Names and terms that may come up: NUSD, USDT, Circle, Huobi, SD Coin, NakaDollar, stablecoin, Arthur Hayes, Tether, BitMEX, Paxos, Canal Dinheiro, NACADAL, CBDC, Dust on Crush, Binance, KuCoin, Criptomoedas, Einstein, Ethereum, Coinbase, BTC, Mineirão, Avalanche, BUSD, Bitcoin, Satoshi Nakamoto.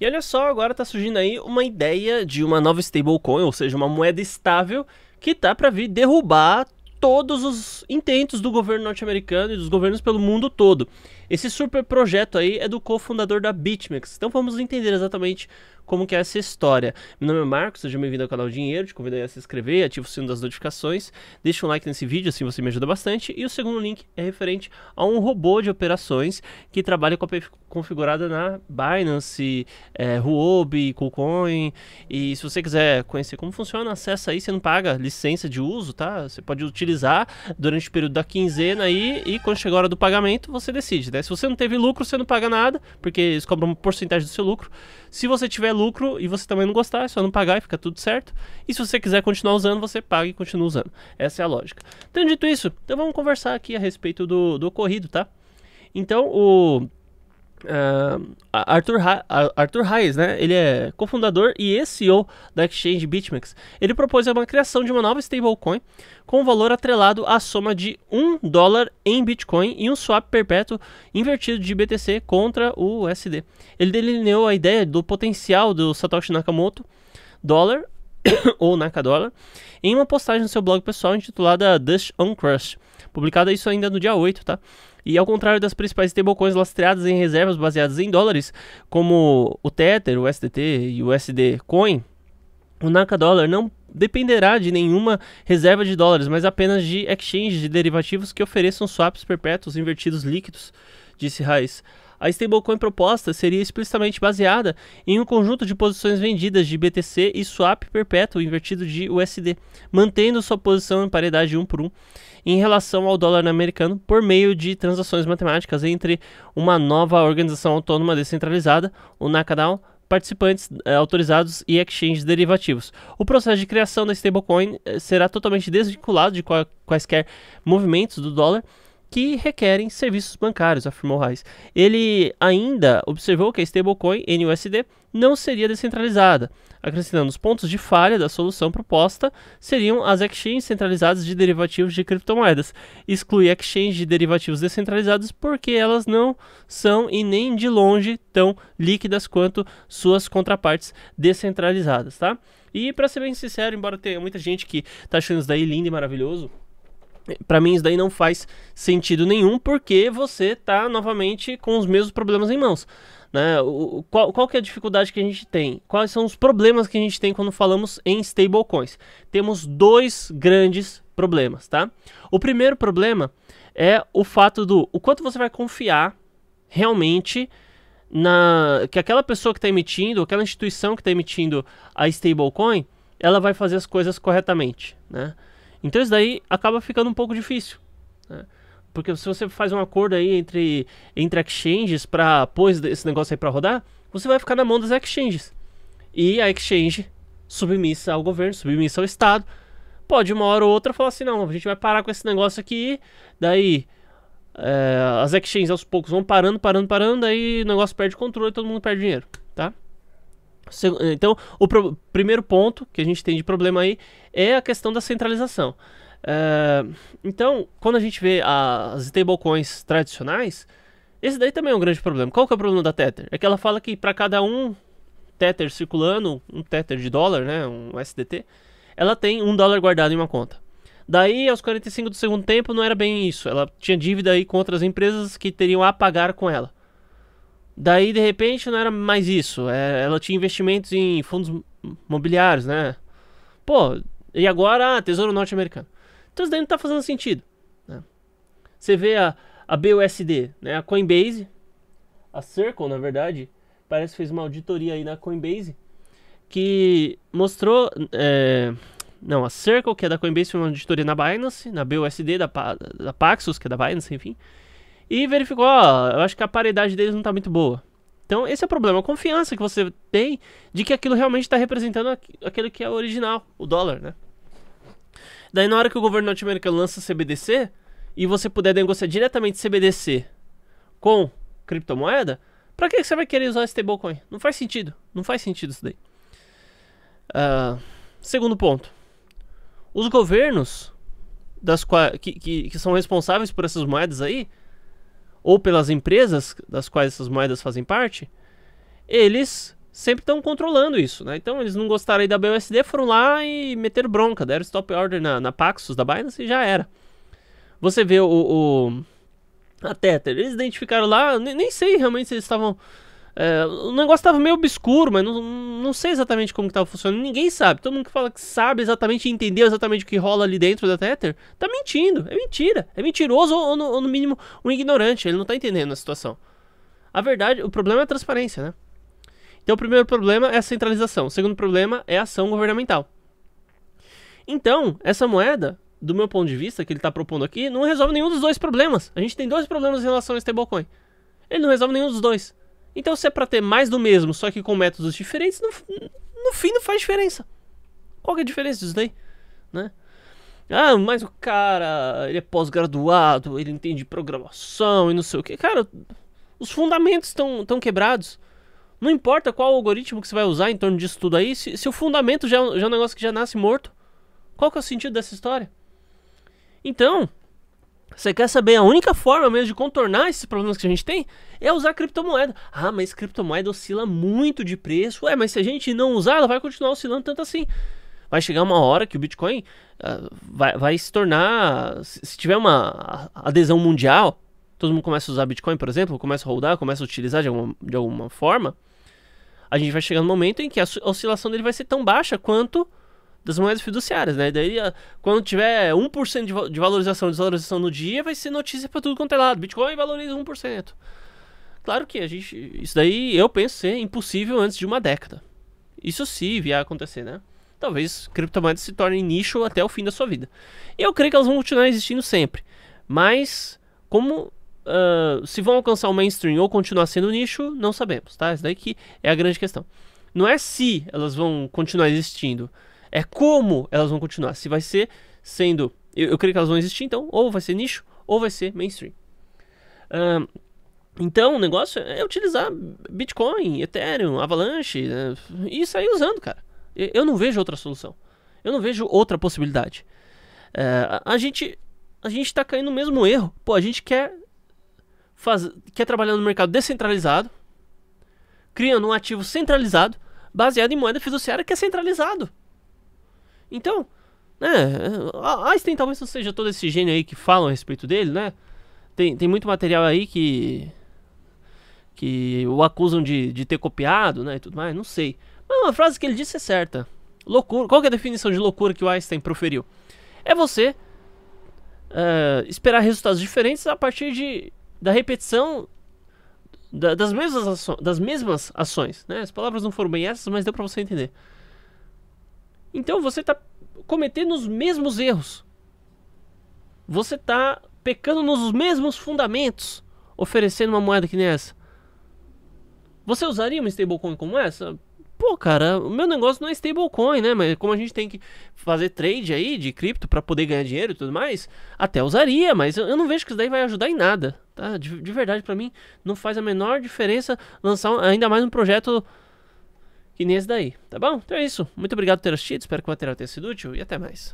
E olha só, agora tá surgindo aí uma ideia de uma nova stablecoin, ou seja, uma moeda estável que tá para vir derrubar todos os intentos do governo norte-americano e dos governos pelo mundo todo. Esse super projeto aí é do cofundador da BitMEX, então vamos entender exatamente como que é essa história. Meu nome é Marcos, seja bem-vindo ao canal Dinheiro, te convido aí a se inscrever, ativa o sino das notificações, deixa um like nesse vídeo, assim você me ajuda bastante. E o segundo link é referente a um robô de operações que trabalha com a API configurada na Binance, Huobi, KuCoin, e se você quiser conhecer como funciona, acessa aí, você não paga licença de uso, tá? Você pode utilizar durante o período da quinzena aí, e quando chegar a hora do pagamento, você decide, né? Se você não teve lucro, você não paga nada, porque eles cobram uma porcentagem do seu lucro. Se você tiver lucro e você também não gostar, é só não pagar e fica tudo certo. E se você quiser continuar usando, você paga e continua usando. Essa é a lógica. Então, dito isso, então vamos conversar aqui a respeito do ocorrido, tá? Então, o Arthur Hayes, né? Ele é cofundador e ex-CEO da exchange BitMEX. Ele propôs a criação de uma nova stablecoin com valor atrelado à soma de $1 em Bitcoin e um swap perpétuo invertido de BTC contra o USD. Ele delineou a ideia do potencial do Satoshi Nakamoto dólar ou NakaDollar em uma postagem no seu blog pessoal intitulada Dust on Crush, publicada isso ainda no dia 8, tá? E ao contrário das principais stablecoins lastreadas em reservas baseadas em dólares, como o Tether, o USDT e o SD Coin, o NakaDollar não dependerá de nenhuma reserva de dólares, mas apenas de exchanges de derivativos que ofereçam swaps perpétuos invertidos líquidos, disse Hayes. A stablecoin proposta seria explicitamente baseada em um conjunto de posições vendidas de BTC e swap perpétuo invertido de USD, mantendo sua posição em paridade 1 por 1 em relação ao dólar americano por meio de transações matemáticas entre uma nova organização autônoma descentralizada, o NACADAL, participantes autorizados e exchanges derivativos. O processo de criação da stablecoin será totalmente desvinculado de quaisquer movimentos do dólar que requerem serviços bancários, afirmou Hayes. Ele ainda observou que a stablecoin NUSD não seria descentralizada, acrescentando os pontos de falha da solução proposta seriam as exchanges centralizadas de derivativos de criptomoedas. Exclui exchanges de derivativos descentralizados porque elas não são e nem de longe tão líquidas quanto suas contrapartes descentralizadas, tá? E para ser bem sincero, embora tenha muita gente que tá achando isso daí lindo e maravilhoso, pra mim isso daí não faz sentido nenhum, porque você tá novamente com os mesmos problemas em mãos, né? Qual que é a dificuldade que a gente tem? Quais são os problemas que a gente tem quando falamos em stablecoins? Temos dois grandes problemas, tá? O primeiro problema é o fato do o quanto você vai confiar realmente que aquela pessoa que está emitindo, aquela instituição que está emitindo a stablecoin, ela vai fazer as coisas corretamente, né? Então isso daí acaba ficando um pouco difícil, né? Porque se você faz um acordo aí entre exchanges para pôr esse negócio aí para rodar, você vai ficar na mão das exchanges. E a exchange, submissa ao governo, submissa ao Estado, pode uma hora ou outra falar assim, não, a gente vai parar com esse negócio aqui, daí as exchanges aos poucos vão parando, daí o negócio perde controle e todo mundo perde dinheiro, tá? Então, o primeiro ponto que a gente tem de problema aí é a questão da centralização. Então, quando a gente vê as stablecoins tradicionais, esse daí também é um grande problema. Qual que é o problema da Tether? É que ela fala que para cada um Tether circulando, um Tether de dólar, né, um USDT, ela tem $1 guardado em uma conta. Daí, aos 45 do segundo tempo, não era bem isso. Ela tinha dívida aí com outras empresas que teriam a pagar com ela. Daí, de repente, não era mais isso. Ela tinha investimentos em fundos imobiliários, né? Pô, e agora, Tesouro Norte-Americano. Então isso daí não tá fazendo sentido, né? Você vê a BUSD, né? A Coinbase, a Circle, na verdade, parece que fez uma auditoria aí na Coinbase, que mostrou... Não, a Circle, que é da Coinbase, fez uma auditoria na Binance, na BUSD, da Paxos, que é da Binance, enfim... E verificou, ó, eu acho que a paridade deles não tá muito boa. Então esse é o problema, a confiança que você tem de que aquilo realmente está representando aquele que é o original, o dólar, né? Daí na hora que o governo norte-americano lança CBDC e você puder negociar diretamente CBDC com criptomoeda, pra que você vai querer usar stablecoin? Não faz sentido, não faz sentido isso daí. Segundo ponto, os governos que são responsáveis por essas moedas aí, ou pelas empresas das quais essas moedas fazem parte, eles sempre estão controlando isso, né? Então eles não gostaram aí da BUSD, foram lá e meteram bronca, deram stop order na Paxos da Binance e já era. Você vê a Tether, eles identificaram lá, nem sei realmente se eles estavam... o negócio estava meio obscuro, mas não sei exatamente como que estava funcionando, ninguém sabe. Todo mundo que fala que sabe exatamente, entendeu exatamente o que rola ali dentro da Tether, tá mentindo, é mentira, é mentiroso ou no mínimo um ignorante, ele não tá entendendo a situação. A verdade, o problema é a transparência, né? Então o primeiro problema é a centralização, o segundo problema é a ação governamental. Então, essa moeda, do meu ponto de vista, que ele tá propondo aqui, não resolve nenhum dos dois problemas. A gente tem dois problemas em relação ao stablecoin, ele não resolve nenhum dos dois. Então se é pra ter mais do mesmo, só que com métodos diferentes, no fim não faz diferença. Qual que é a diferença disso daí? Né? Ah, mas o cara, ele é pós-graduado, ele entende programação e não sei o que. Cara, os fundamentos estão quebrados. Não importa qual algoritmo que você vai usar em torno disso tudo aí, se o fundamento já é um negócio que já nasce morto. Qual que é o sentido dessa história? Então... você quer saber, a única forma mesmo de contornar esses problemas que a gente tem é usar criptomoeda. Ah, mas criptomoeda oscila muito de preço. Ué, mas se a gente não usar, ela vai continuar oscilando tanto assim. Vai chegar uma hora que o Bitcoin vai se tornar... se tiver uma adesão mundial, todo mundo começa a usar Bitcoin, por exemplo, começa a holdar, começa a utilizar de alguma forma, a gente vai chegar no momento em que a oscilação dele vai ser tão baixa quanto... das moedas fiduciárias, né? Daí, quando tiver 1% de valorização, desvalorização no dia, vai ser notícia pra tudo quanto é lado. Bitcoin valoriza 1%. Claro que a gente... isso daí, eu penso ser impossível antes de uma década. Isso se vier a acontecer, né? Talvez criptomoedas se tornem nicho até o fim da sua vida. E eu creio que elas vão continuar existindo sempre. Mas, como... se vão alcançar o mainstream ou continuar sendo nicho, não sabemos, tá? Isso daí que é a grande questão. Não é se elas vão continuar existindo... é como elas vão continuar, se vai ser sendo, eu creio que elas vão existir então, ou vai ser nicho, ou vai ser mainstream. Então o negócio é utilizar Bitcoin, Ethereum, Avalanche, né, e sair usando, cara. Eu não vejo outra solução, eu não vejo outra possibilidade. A gente tá caindo no mesmo erro. Pô, a gente quer trabalhar no mercado descentralizado, criando um ativo centralizado, baseado em moeda fiduciária que é centralizado. Então, né, Einstein talvez não seja todo esse gênio aí que falam a respeito dele, né? Tem muito material aí que o acusam de ter copiado, né, e tudo mais, não sei. Mas uma frase que ele disse é certa. Loucura. Qual que é a definição de loucura que o Einstein proferiu? É você esperar resultados diferentes a partir da repetição das mesmas ações, né? As palavras não foram bem essas, mas deu pra você entender. Então você está cometendo os mesmos erros. Você está pecando nos mesmos fundamentos, oferecendo uma moeda que nem essa. Você usaria uma stablecoin como essa? Pô, cara, o meu negócio não é stablecoin, né? Mas como a gente tem que fazer trade aí de cripto para poder ganhar dinheiro e tudo mais, até usaria, mas eu não vejo que isso daí vai ajudar em nada, tá? De verdade, para mim, não faz a menor diferença lançar ainda mais um projeto... que nem esse daí, tá bom? Então é isso. Muito obrigado por ter assistido, espero que o material tenha sido útil e até mais.